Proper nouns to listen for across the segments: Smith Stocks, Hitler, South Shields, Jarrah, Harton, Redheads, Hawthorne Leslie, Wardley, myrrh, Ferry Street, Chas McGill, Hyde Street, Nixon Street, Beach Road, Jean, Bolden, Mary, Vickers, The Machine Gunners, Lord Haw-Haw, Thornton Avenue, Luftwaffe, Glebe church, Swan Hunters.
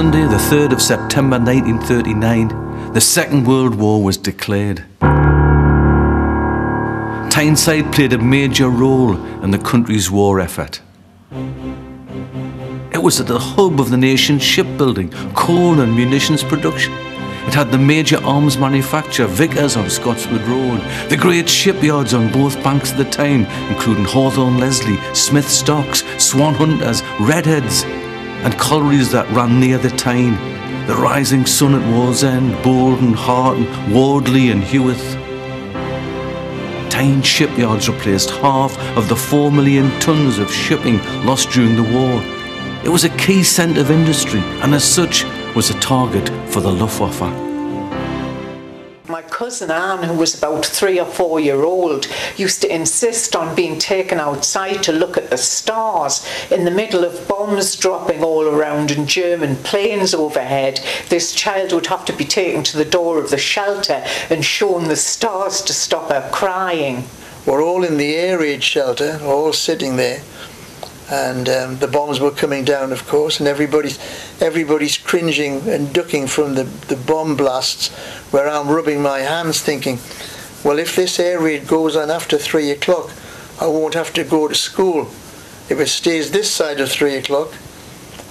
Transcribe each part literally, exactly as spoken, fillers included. Sunday, the third of September nineteen thirty-nine, the Second World War was declared. Tyneside played a major role in the country's war effort. It was at the hub of the nation's shipbuilding, coal and munitions production. It had the major arms manufacture, Vickers on Scotswood Road, the great shipyards on both banks of the Tyne, including Hawthorne Leslie, Smith Stocks, Swan Hunters, Redheads, and collieries that ran near the Tyne, the Rising Sun at Wall's End, Bolden, Harton, Wardley and Heweth. Tyne shipyards replaced half of the four million tonnes of shipping lost during the war. It was a key centre of industry and as such was a target for the Luftwaffe. My cousin Anne, who was about three or four year old, used to insist on being taken outside to look at the stars. In the middle of bombs dropping all around and German planes overhead, this child would have to be taken to the door of the shelter and shown the stars to stop her crying. We're all in the air raid shelter, we're all sitting there, and um, the bombs were coming down, of course, and everybody's, everybody's cringing and ducking from the, the bomb blasts, where I'm rubbing my hands thinking, well, if this air raid goes on after three o'clock, I won't have to go to school. If it stays this side of three o'clock,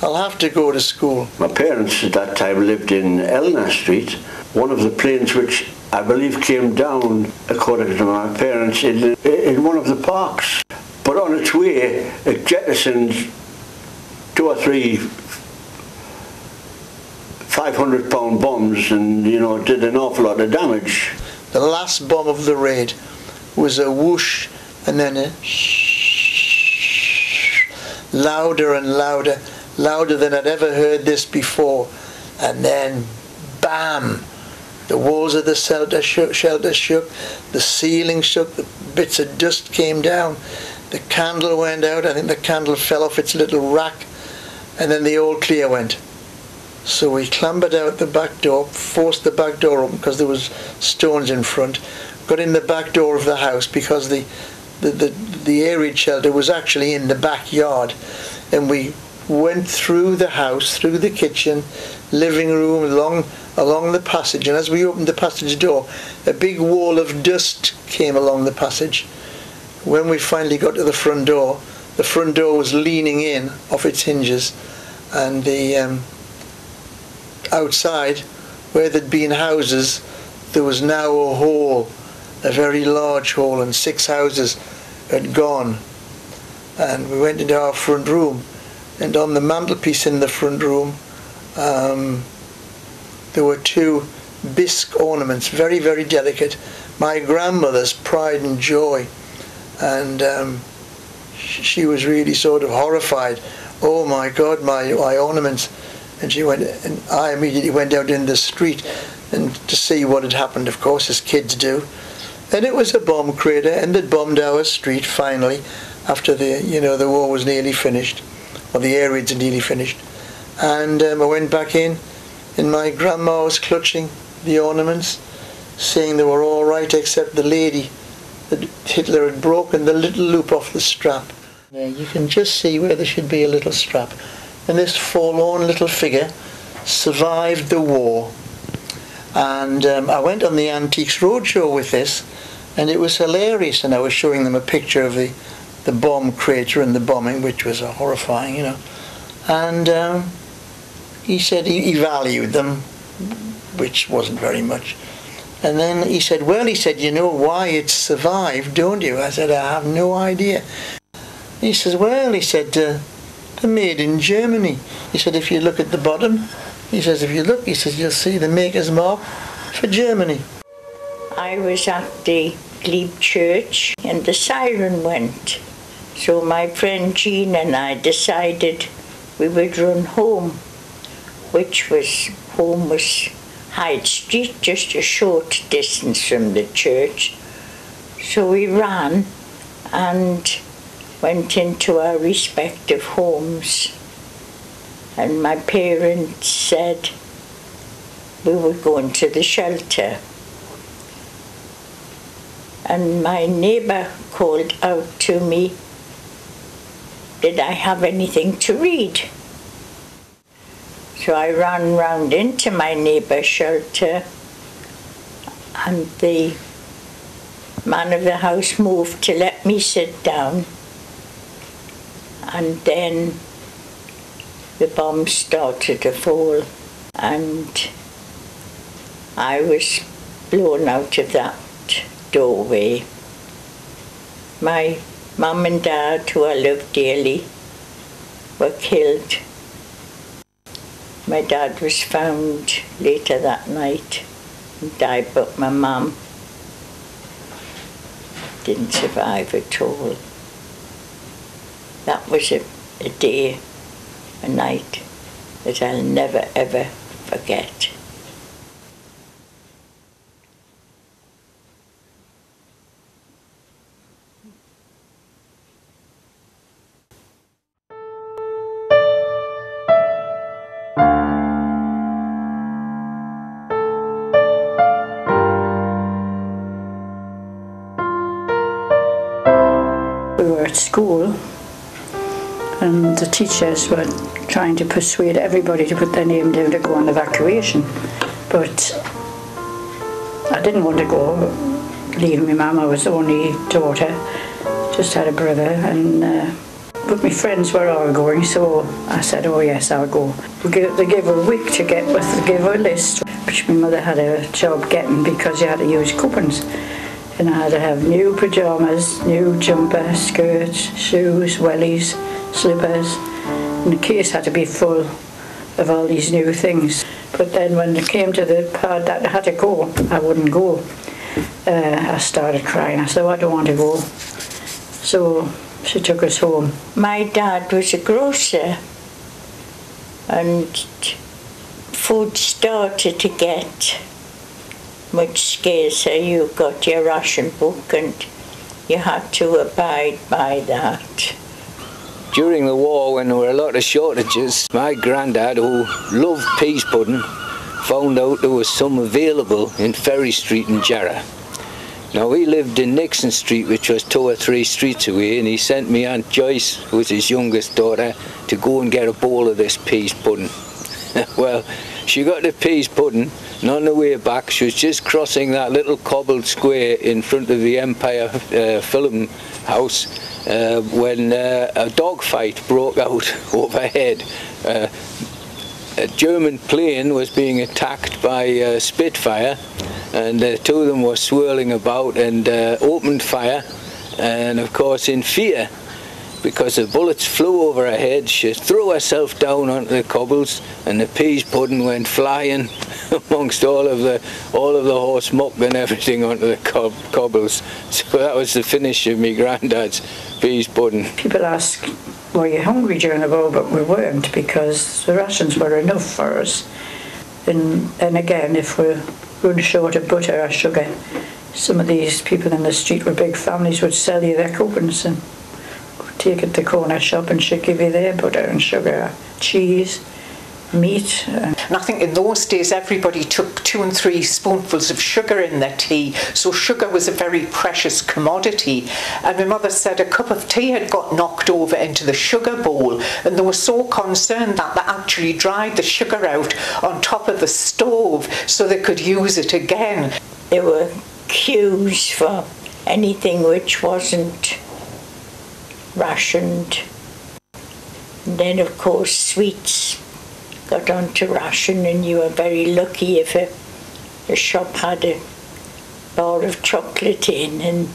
I'll have to go to school. My parents at that time lived in Elna Street. One of the planes which I believe came down, according to my parents, in, in one of the parks. But on its way, it jettisoned two or three five hundred pound bombs and, you know, did an awful lot of damage. The last bomb of the raid was a whoosh and then a shh, louder and louder, louder than I'd ever heard this before. And then, bam! The walls of the shelter shook, shelter shook, the ceiling shook, the bits of dust came down. The candle went out, I think the candle fell off its little rack, and then the all clear went. So we clambered out the back door, forced the back door open because there was stones in front, got in the back door of the house because the, the, the, the air raid shelter was actually in the backyard, and we went through the house, through the kitchen, living room, along, along the passage, and as we opened the passage door, a big wall of dust came along the passage. When we finally got to the front door, the front door was leaning in off its hinges, and the um, outside, where there'd been houses, there was now a hall, a very large hall, and six houses had gone. And we went into our front room, and on the mantelpiece in the front room, um, there were two bisque ornaments, very, very delicate, my grandmother's pride and joy. And um, she was really sort of horrified. Oh my God, my, my ornaments! And she went, and I immediately went out in the street and to see what had happened. Of course, as kids do. And it was a bomb crater, and they'd bombed our street finally, after the you know the war was nearly finished, or the air raids were nearly finished. And um, I went back in, and my grandma was clutching the ornaments, saying they were all right except the lady. That Hitler had broken the little loop off the strap. There you can just see where there should be a little strap. And this forlorn little figure survived the war. And um, I went on the Antiques Roadshow with this, and it was hilarious. And I was showing them a picture of the, the bomb crater and the bombing, which was uh, horrifying, you know. And um, he said he, he valued them, which wasn't very much. And then he said, well, he said, you know why it survived, don't you? I said, I have no idea. He says, well, he said, uh, they're made in Germany. He said, if you look at the bottom, he says, if you look, he says, you'll see the maker's mark for Germany. I was at the Glebe church and the siren went. So my friend Jean and I decided we would run home, which was, home was Hyde Street, just a short distance from the church. So we ran and went into our respective homes. And my parents said we were going to the shelter. And my neighbour called out to me, did I have anything to read? So I ran round into my neighbour's shelter, and the man of the house moved to let me sit down, and then the bomb started to fall and I was blown out of that doorway. My mum and dad, who I love dearly, were killed. My dad was found later that night and died, but my mum didn't survive at all. That was a, a day, a night that I'll never ever forget. School, and the teachers were trying to persuade everybody to put their name down to go on evacuation, but I didn't want to go, leaving my mum. I was the only daughter, just had a brother, and uh, but my friends were all going, so I said, oh yes, I'll go. We gave, they gave her a week to get with, they gave her a list, which my mother had a job getting because you had to use coupons. And I had to have new pyjamas, new jumper, skirts, shoes, wellies, slippers, and the case had to be full of all these new things. But then when it came to the part that I had to go, I wouldn't go. Uh, I started crying. I said, oh, I don't want to go. So she took us home. My dad was a grocer, and food started to get much scarcer. You got your ration book and you had to abide by that. During the war, when there were a lot of shortages, my granddad, who loved peas pudding, found out there was some available in Ferry Street in Jarrah. Now, he lived in Nixon Street, which was two or three streets away, and he sent me Aunt Joyce, who was his youngest daughter, to go and get a bowl of this peas pudding. Well, she got the peas pudding, and on the way back she was just crossing that little cobbled square in front of the Empire uh, Film House uh, when uh, a dogfight broke out overhead. Uh, a German plane was being attacked by uh, Spitfire, and the two of them were swirling about and uh, opened fire, and of course in fear, because the bullets flew over her head, she threw herself down onto the cobbles, and the peas pudding went flying amongst all of the all of the horse muck and everything onto the cob cobbles. So that was the finish of me granddad's peas pudding. People ask, were you hungry during the war? But we weren't, because the rations were enough for us. And and again, if we run short of butter or sugar, some of these people in the street with big families would sell you their coupons and take it to the corner shop, and she'd give you their butter and sugar, cheese, meat. And I think in those days everybody took two and three spoonfuls of sugar in their tea, so sugar was a very precious commodity. And my mother said a cup of tea had got knocked over into the sugar bowl, and they were so concerned that they actually dried the sugar out on top of the stove so they could use it again. There were queues for anything which wasn't rationed. And then of course sweets got on to ration, and you were very lucky if a, a shop had a bar of chocolate in. And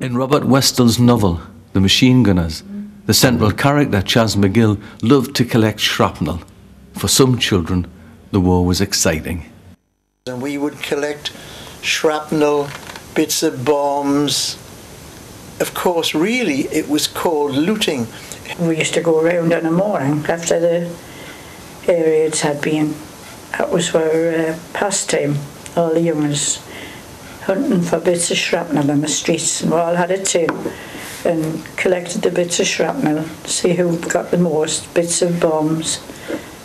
in Robert Westall's novel The Machine Gunners, the central character Chas McGill loved to collect shrapnel. For some children the war was exciting. And we would collect shrapnel, bits of bombs. Of course, really, it was called looting. We used to go around in the morning after the air raids had been. That was our uh, pastime, all the young ones, hunting for bits of shrapnel in the streets. And we all had a tin and collected the bits of shrapnel, see who got the most bits of bombs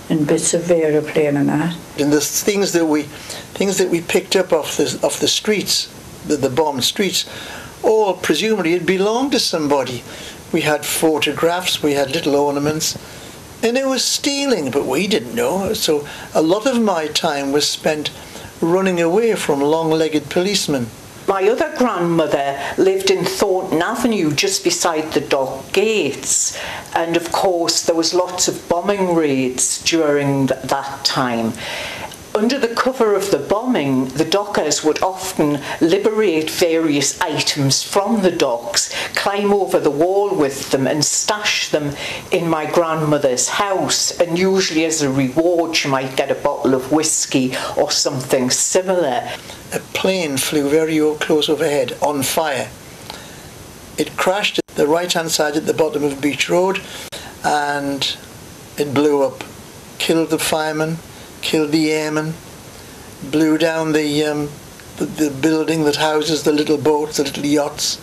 and bits of aeroplane and that. And the things that we, things that we picked up off the, off the streets, the, the bombed streets, all presumably it belonged to somebody. We had photographs, we had little ornaments, And it was stealing, but we didn't know. So a lot of my time was spent running away from long-legged policemen. My other grandmother lived in Thornton Avenue, just beside the dock gates, and of course there was lots of bombing raids during th that time. Under the cover of the bombing, the dockers would often liberate various items from the docks, climb over the wall with them and stash them in my grandmother's house, and usually as a reward she might get a bottle of whiskey or something similar. A plane flew very close overhead, on fire. It crashed at the right-hand side at the bottom of Beach Road and it blew up, killed the fireman, killed the airmen, blew down the, um, the, the building that houses the little boats, the little yachts,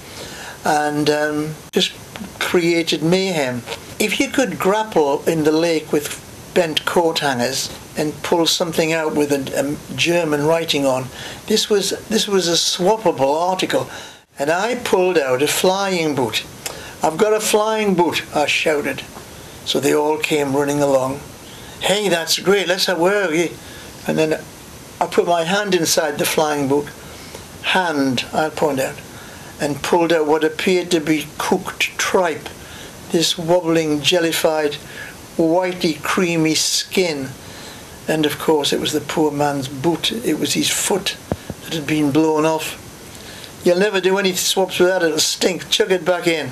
and um, just created mayhem. If you could grapple in the lake with bent coat hangers and pull something out with a, a German writing on, this was, this was a swappable article. And I pulled out a flying boot. "I've got a flying boot," I shouted. So they all came running along. "Hey, that's great, let's have a..." And then I put my hand inside the flying boot, hand, I'll point out, and pulled out what appeared to be cooked tripe, this wobbling, jellified, whitey, creamy skin. And of course, it was the poor man's boot, it was his foot that had been blown off. "You'll never do any swaps with that, it'll stink, chuck it back in."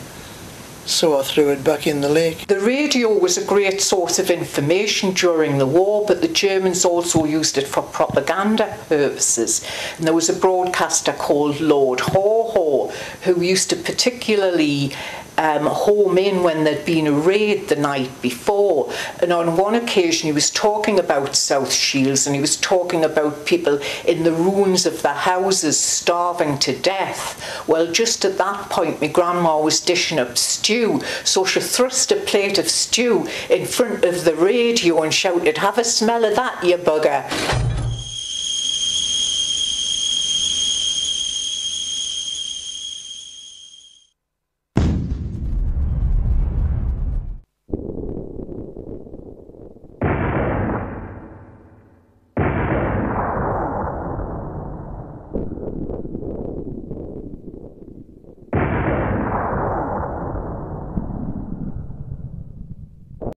So I threw it back in the lake. The radio was a great source of information during the war, but the Germans also used it for propaganda purposes. And there was a broadcaster called Lord Haw-Haw who used to particularly um, home in when there'd been a raid the night before. And on one occasion he was talking about South Shields and he was talking about people in the ruins of the houses starving to death. Well, just at that point my grandma was dishing up stew. So she thrust a plate of stew in front of the radio and shouted, "Have a smell of that, you bugger."